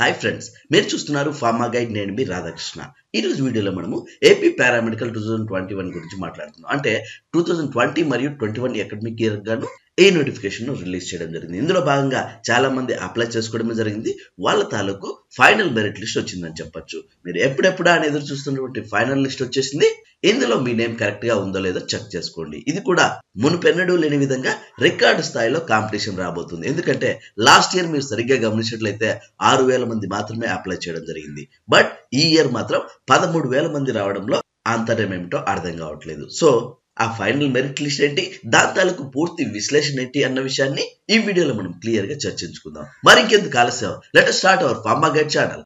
Hi friends, మీరు చూస్తున్నారు PharmaGuide నేను మీ రాధాకృష్ణ. ఈ రోజు వీడియోలో మనము AP Paramedical 2021 గురించి మాట్లాడుతున్నాం. అంటే 2020 మరియు 21 అకాడమిక్ ఇయర్ గాను ఈ నోటిఫికేషన్ ను రిలీజ్ చేయడం జరిగింది. ఇందులో భాగంగా చాలా మంది అప్లై చేసుకోవడం జరిగింది. వాళ్ళ తాలూకు ఫైనల్ మెరిట్ లిస్ట్ వచ్చిందని చెప్పొచ్చు. మీరు ఎప్పుడెప్పుడు అని ఎదురు చూస్తున్నటువంటి ఫైనల్ లిస్ట్ వచ్చేసింది. ఇందులో మీ నేమ్ కరెక్ట్ గా ఉందో లేదో చెక్ చేసుకోండి. ఇది కూడా మునుపెన్నడూ లేని విధంగా రికార్డు స్థాయిలో కాంపిటీషన్ రాబోతుంది. ఎందుకంటే లాస్ట్ ఇయర్ మీరు సరిగ్గా గమనించినట్లయితే 6,000 మంది మాత్రమే అప్లై చేయడం జరిగింది. బట్ ఈ ఇయర్ మాత్రం 13,000 మంది రావడంలో అంతరం ఏమిటో అర్థం కావట్లేదు. సో ఆ ఫైనల్ మెరిట్ లిస్ట్ ఏంటి, దాని తాలూకు పూర్తి విశ్లేషణ ఏంటి అన్న విషయాన్ని ఈ వీడియోలో మనం క్లియర్ గా చర్చించుకుందాం. మరి ఇంకెందుకు ఆలస్యం, let us start our PharmaGuide channel.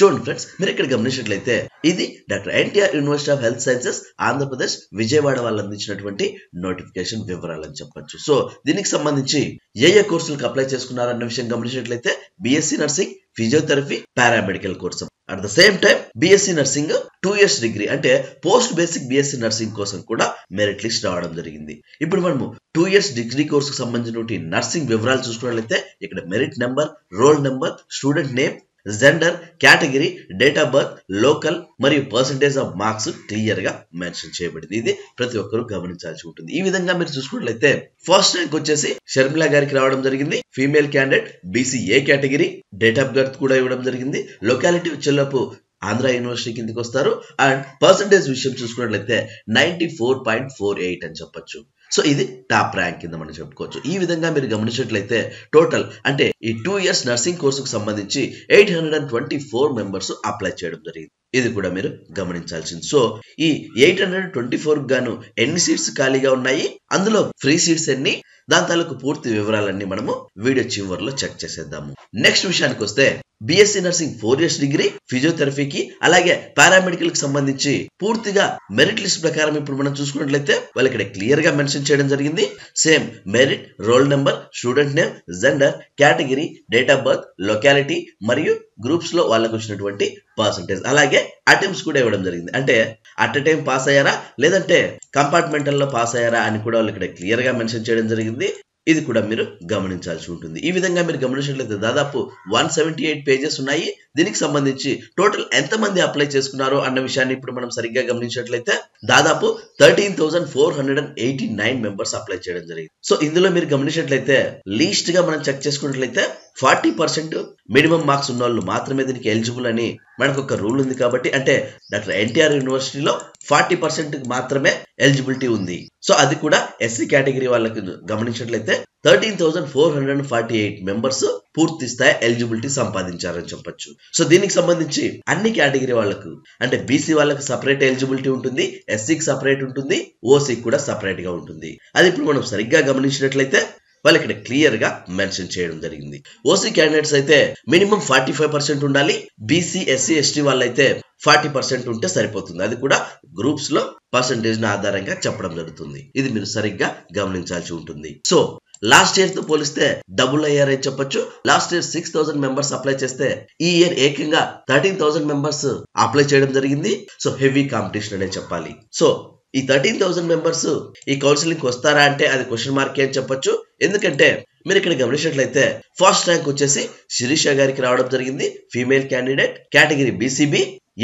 చూడండి ఫ్రెండ్స్, మీరు ఇక్కడ గమనించినట్లయితే ఇది doctor NTR university of health sciences Andhra Pradesh Vijayawada వాళ్ళు అందించినటువంటి నోటిఫికేషన్ వివరాలు అని చెప్పొచ్చు. సో దీనికి సంబంధించి ఏ ఏ కోర్సులకు అప్లై చేసుకున్నారన్న విషయం గమనించినట్లయితే B.Sc Nursing, Physiotherapy, Paramedical course. At the same time B.Sc nursing 2 years degree అంటే పోస్ట్ బేసిక్ B.Sc నర్సింగ్ కోసం కూడా మెరిట్ లిస్ట్ రావడం జరిగింది. ఇప్పుడు మనము 2 years డిగ్రీ కోర్సుకు సంబంధించిన నర్సింగ్ వివరాలు చూసుకున్నట్లయితే ఇక్కడ merit number, roll number, student name, gender, category, date of birth, local మరియు పర్సంటేజ్ ఆఫ్ మార్క్స్ క్లియర్ గా మెన్షన్ చేయబడింది. ఇది ప్రతి ఒక్కరు గమనించాల్సి ఉంటుంది. ఈ విధంగా మీరు చూసుకున్నట్లయితే ఫస్ట్ ర్యాంక్ వచ్చేసి షర్మిల గారికి రావడం జరిగింది. Female candidate, BCA category, date of birth కూడా ఇవ్వడం జరిగింది. లొకాలిటీ వచ్చేలోపు ఆంధ్ర యూనివర్సిటీ కిందకి వస్తారు. అండ్ పర్సంటేజ్ విషయం చూసుకున్నట్లయితే 94.48 అని చెప్పొచ్చు. సో ఇది టాప్ ర్యాంక్ కింద మనం చెప్పుకోవచ్చు. ఈ విధంగా మీరు గమనించినట్లయితే టోటల్ అంటే ఈ 2 years నర్సింగ్ కోర్సుకు సంబంధించి 824 మెంబర్స్ అప్లై చేయడం జరిగింది. ఇది కూడా మీరు గమనించాల్సింది. సో ఈ 824 గాను ఎన్ని సీట్స్ ఖాళీగా ఉన్నాయి, అందులో ఫ్రీ సీట్స్ ఎన్ని, దాని తాలూకు పూర్తి వివరాలన్నీ మనము వీడియో చివరిలో చెక్ చేసేద్దాము. నెక్స్ట్ విషయానికి వస్తే B.Sc నర్సింగ్ 4 years డిగ్రీ, ఫిజియోథెరపీకి అలాగే పారామెడికల్ కి సంబంధించి పూర్తిగా మెరిట్ లిస్ట్ ప్రకారం ఇప్పుడు మనం చూసుకున్నట్లయితే వాళ్ళు ఇక్కడ క్లియర్ గా మెన్షన్ చేయడం జరిగింది. Same merit, roll number, student name, gender, category, date of birth, locality మరియు గ్రూప్స్ లో వాళ్ళకు వచ్చినటువంటి పర్సంటేజ్, అలాగే అటెంప్ట్స్ కూడా ఇవ్వడం జరిగింది. అంటే అట్ ఎ టైం పాస్ అయ్యారా లేదంటే కంపార్ట్మెంటల్ లో పాస్ అయ్యారా అని కూడా వాళ్ళు ఇక్కడ క్లియర్ గా మెన్షన్ చేయడం జరిగింది. ఇది కూడా మీరు గమనించాల్సి ఉంటుంది. ఈ విధంగా మీరు గమనించినట్లయితే దాదాపు 178 పేజెస్ ఉన్నాయి. దీనికి సంబంధించి టోటల్ ఎంతమంది అప్లై చేసుకున్నారో అన్న విషయాన్ని ఇప్పుడు మనం సరిగ్గా గమనించినట్లయితే దాదాపు 13,489 మెంబర్స్ అప్లై చేయడం జరిగింది. సో ఇందులో మీరు గమనించినట్లయితే లీస్ట్ గా మనం చెక్ చేసుకున్నట్లయితే 40% మినిమం మార్క్స్ ఉన్న వాళ్ళు మాత్రమే దీనికి ఎలిజిబుల్ అని మనకు ఒక రూల్ ఉంది. కాబట్టి అంటే డాక్టర్ NTR యూనివర్సిటీలో 40% మాత్రమే ఎలిజిబిలిటీ ఉంది. సో అది కూడా SC కేటగిరీ వాళ్ళకి గమనించినట్లయితే 13,448 మెంబర్స్ పూర్తి స్థాయి ఎలిజిబిలిటీ సంపాదించారని చెప్పొచ్చు. సో దీనికి సంబంధించి అన్ని కేటగిరీ వాళ్ళకు అంటే BC వాళ్ళకి సపరేట్ ఎలిజిబిలిటీ ఉంటుంది, SCకి సపరేట్ ఉంటుంది, OCకి కూడా సపరేట్ గా ఉంటుంది. అది ఇప్పుడు మనం సరిగ్గా గమనించినట్లయితే వాళ్ళు ఇక్కడ క్లియర్ గా మెన్షన్ చేయడం జరిగింది. OC క్యాండిడేట్స్ అయితే మినిమం 45% ఉండాలి. BC, SC, ST వాళ్ళైతే 40% ఉంటే సరిపోతుంది. అది కూడా గ్రూప్స్ లో పర్సంటేజ్ ఆధారంగా చెప్పడం జరుగుతుంది. ఇది మీరు సరిగ్గా గమనించాల్సి ఉంటుంది. సో లాస్ట్ ఇయర్ తో పోలిస్తే డబుల్ అయ్యారు అని చెప్పొచ్చు. లాస్ట్ ఇయర్ 6,000 మెంబర్స్ అప్లై చేస్తే ఈ ఇయర్ ఏకంగా 13,000 మెంబర్స్ అప్లై చేయడం జరిగింది. సో హెవీ కాంపిటీషన్ అనే చెప్పాలి. సో ఈ 13,000 మెంబర్స్ ఈ కౌన్సిలింగ్ వస్తారా అంటే అది క్వశ్చన్ మార్క్ అని చెప్పొచ్చు. ఎందుకంటే మీరు ఇక్కడ గమనించినట్లయితే ఫస్ట్ ర్యాంక్ వచ్చేసి శిరీష గారికి రావడం జరిగింది. Female candidate, category BCB,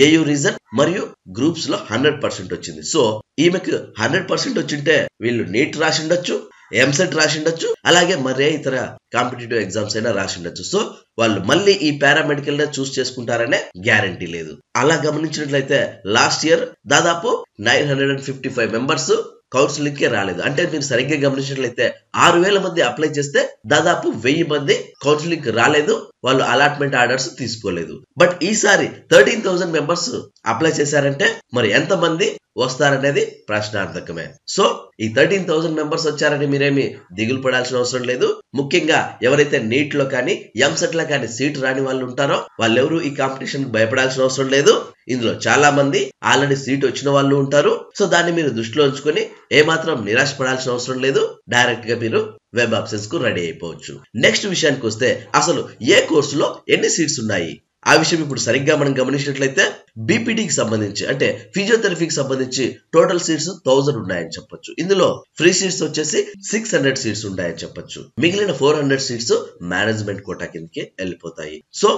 AU region మరియు గ్రూప్స్ లో 100% వచ్చింది. సో ఈమెకు 100% వచ్చింటే వీళ్ళు నీట్ రాసిండొచ్చు, ఎంసెట్ రాసిండొచ్చు, అలాగే మరే ఇతర కాంపిటేటివ్ ఎగ్జామ్స్ అయినా రాసిండొచ్చు. సో వాళ్ళు మళ్ళీ ఈ పారామెడికల్ నే చూస్ చేసుకుంటారనే గ్యారంటీ లేదు. అలా గమనించినట్లయితే లాస్ట్ ఇయర్ దాదాపు 955 మెంబర్స్ కౌన్సిలింగ్ కి రాలేదు. అంటే మీరు సరిగ్గా గమనించినట్లయితే 6,000 మంది అప్లై చేస్తే దాదాపు 1,000 మంది కౌన్సిలింగ్ కి రాలేదు, వాళ్ళు అలాట్మెంట్ ఆర్డర్స్ తీసుకోలేదు. బట్ ఈసారి 13,000 మెంబర్స్ అప్లై చేశారంటే మరి ఎంత మంది వస్తారనేది ప్రశ్నార్థకమే. సో ఈ 13,000 మెంబర్స్ వచ్చారని మీరేమి దిగులు పడాల్సిన అవసరం లేదు. ముఖ్యంగా ఎవరైతే నీట్ లో కానీ ఎంసెట్ లో కానీ సీట్ రాని వాళ్ళు ఉంటారో వాళ్ళెవరూ ఈ కాంపిటీషన్ భయపడాల్సిన అవసరం లేదు. ఇందులో చాలా మంది ఆల్రెడీ సీట్ వచ్చిన వాళ్ళు ఉంటారు. సో దాన్ని మీరు దృష్టిలో ఉంచుకుని ఏమాత్రం నిరాశ పడాల్సిన అవసరం లేదు. డైరెక్ట్ గా మీరు వెబ్ ఆప్షన్స్ కు రెడీ అయిపోవచ్చు. నెక్స్ట్ విషయానికి వస్తే అసలు ఏ కోర్సులో ఎన్ని సీట్స్ ఉన్నాయి, ఆ విషయం ఇప్పుడు సరిగ్గా మనం గమనించినట్లయితే BPD కి సంబంధించి అంటే ఫిజియోథెరపీకి సంబంధించి టోటల్ సీట్స్ 1000 ఉన్నాయని చెప్పొచ్చు. ఇందులో ఫ్రీ సీట్స్ వచ్చేసి 600 సీట్స్ ఉన్నాయని చెప్పొచ్చు. మిగిలిన 400 సీట్స్ మేనేజ్మెంట్ కోటా కిందకి వెళ్ళిపోతాయి. సో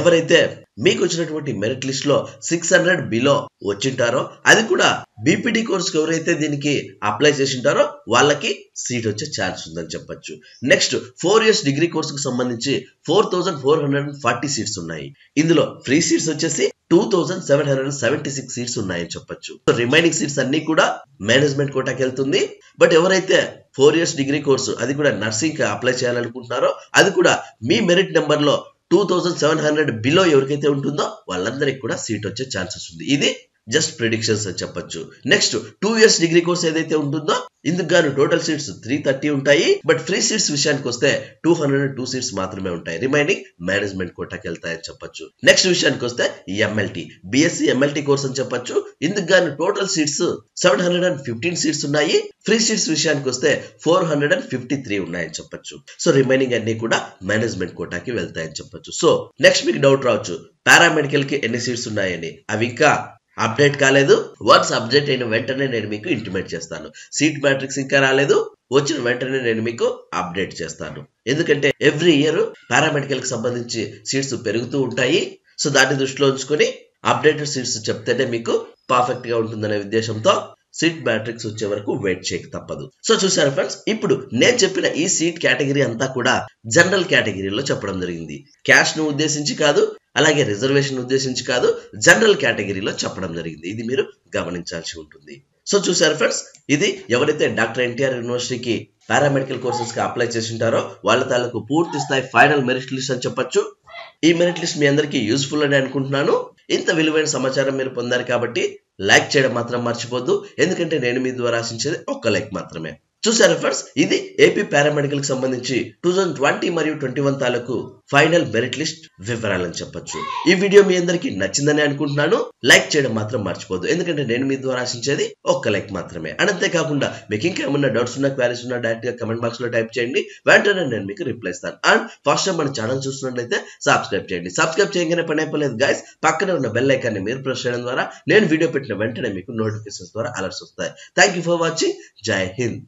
ఎవరైతే మీకు వచ్చినటువంటి మెరిట్ లిస్ట్ లో 600 బిలో వచ్చింటారో అది కూడా BPD కోర్స్ కి ఎవరైతే దీనికి అప్లై చేసింటారో వాళ్ళకి సీట్ వచ్చే ఛాన్స్ ఉందని చెప్పొచ్చు. నెక్స్ట్ 4 years డిగ్రీ కోర్స్ కు సంబంధించి 4440 సీట్స్ ఉన్నాయి. ఇందులో ఫ్రీ సీట్స్ వచ్చేసి 2776 సీట్స్ ఉన్నాయని చెప్పొచ్చు. రిమైనింగ్ సీట్స్ అన్ని కూడా మేనేజ్మెంట్ కోటాకి వెళ్తుంది. బట్ ఎవరైతే 4 years డిగ్రీ కోర్సు అది కూడా నర్సింగ్ కి అప్లై చేయాలనుకుంటున్నారో అది కూడా మీ మెరిట్ నెంబర్ లో 2700 బిలో ఎవరికైతే ఉంటుందో వాళ్ళందరికీ కూడా సీట్ వచ్చే ఛాన్సెస్ ఉంది. ఇది జస్ట్ ప్రిడిక్షన్స్ అని చెప్పొచ్చు. నెక్స్ట్ 2 years డిగ్రీ కోర్స్ ఏదైతే ఉంటుందో ఇందుకు గాను టోటల్ సీట్స్ 330 ఉంటాయి. బట్ ఫ్రీ సీట్స్ విషయానికి వస్తే 202 సీట్స్ మాత్రమే ఉంటాయి. రిమైనింగ్ మేనేజ్మెంట్ కోటాకి వెళ్తాయని చెప్పొచ్చు. నెక్స్ట్ విషయానికి వస్తే MLT BSc MLT కోర్స్ అని చెప్పొచ్చు. ఇందుకు గాను టోటల్ సీట్స్ 715 సీట్స్ ఉన్నాయి. ఫ్రీ సీట్స్ విషయానికి వస్తే 453 ఉన్నాయని చెప్పొచ్చు. సో రిమైనింగ్ అన్ని కూడా మేనేజ్మెంట్ కోటాకి వెళ్తాయని చెప్పొచ్చు. సో నెక్స్ట్ మీకు డౌట్ రావచ్చు, పారామెడికల్ కి ఎన్ని సీట్స్ ఉన్నాయని. అవి ఇంకా అప్డేట్ కాలేదు. వన్స్ అప్డేట్ అయిన వెంటనే నేను మీకు ఇంటిమేట్ చేస్తాను. సీట్ మ్యాట్రిక్స్ ఇంకా రాలేదు, వచ్చిన వెంటనే నేను మీకు అప్డేట్ చేస్తాను. ఎందుకంటే ఎవ్రీ ఇయర్ పారామెడికల్ కి సంబంధించి సీట్స్ పెరుగుతూ ఉంటాయి. సో దాన్ని దృష్టిలో ఉంచుకొని అప్డేటెడ్ సీట్స్ చెప్తేనే మీకు పర్ఫెక్ట్ గా ఉంటుందనే ఉద్దేశంతో సీట్ మ్యాట్రిక్స్ వచ్చే వరకు వెయిట్ చేయక తప్పదు. సో చూసారు ఫ్రెండ్స్, ఇప్పుడు నేను చెప్పిన ఈ సీట్ కేటగిరీ అంతా కూడా జనరల్ కేటగిరీలో చెప్పడం జరిగింది. క్యాష్ ను ఉద్దేశించి కాదు, అలాగే రిజర్వేషన్ ఉద్దేశించి కాదు, జనరల్ కేటగిరీలో చెప్పడం జరిగింది. ఇది మీరు గమనించాల్సి ఉంటుంది. సో చూసారు ఫ్రెండ్స్, ఇది ఎవరైతే డాక్టర్ NTR యూనివర్సిటీకి పారామెడికల్ కోర్సెస్ కి అప్లై చేసి ఉంటారో వాళ్ళ తాలూకు పూర్తి స్థాయి ఫైనల్ మెరిట్ లిస్ట్ అని చెప్పొచ్చు. ఈ మెరిట్ లిస్ట్ మీ అందరికీ యూస్ఫుల్ అని అనుకుంటున్నాను. ఇంత విలువైన సమాచారం మీరు పొందారు కాబట్టి లైక్ చేయడం మాత్రం మర్చిపోద్దు. ఎందుకంటే నేను మీ ద్వారా ఆశించేది ఒక్క లైక్ మాత్రమే. చూసారు ఫ్రెండ్స్, ఇది AP పారామెడికల్ కి సంబంధించి 2020 మరియు 2021 తాలూకు ఫైనల్ మెరిట్ లిస్ట్ వివరాలని చెప్పొచ్చు. ఈ వీడియో మీ అందరికీ నచ్చిందని అనుకుంటున్నాను. లైక్ చేయడం మాత్రం మర్చిపోద్దు. ఎందుకంటే నేను మీ ద్వారా ఆశించేది ఒక్క లైక్ మాత్రమే. అంతేకాకుండా మీకు ఇంకా ఏమన్నా డౌట్స్ ఉన్నా, క్వారీస్ ఉన్నా డైరెక్ట్ గా కమెంట్ బాక్స్ లో టైప్ చేయండి. వెంటనే నేను మీకు రిప్లై ఇస్తాను. అండ్ ఫస్ట్ టైం మన ఛానల్ చూస్తున్నట్లయితే సబ్స్క్రైబ్ చేయండి. సబ్స్క్రైబ్ చేయగానే పని అయిపోలేదు గైస్. పక్కనే ఉన్న బెల్ ఐకాన్ని మీరు ప్రెస్ చేయడం ద్వారా నేను వీడియో పెట్టిన వెంటనే మీకు నోటిఫికేషన్స్ ద్వారా అలర్ట్స్ వస్తాయి. Thank you for watching. జై హింద్.